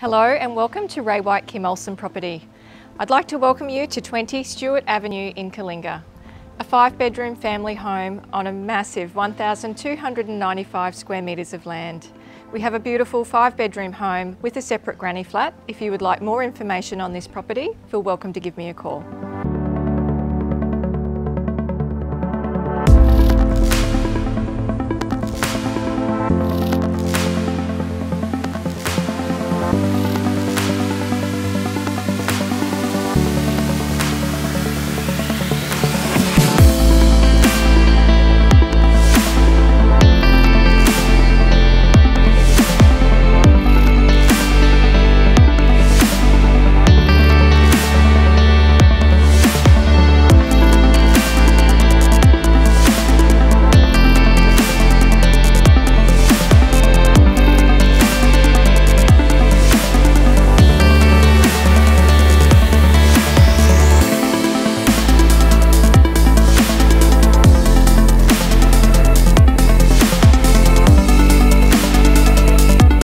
Hello and welcome to Ray White Kim Olsen property. I'd like to welcome you to 20 Stewart Avenue in Kalinga, a 5-bedroom family home on a massive 1,295 square metres of land. We have a beautiful 5-bedroom home with a separate granny flat. If you would like more information on this property, feel welcome to give me a call.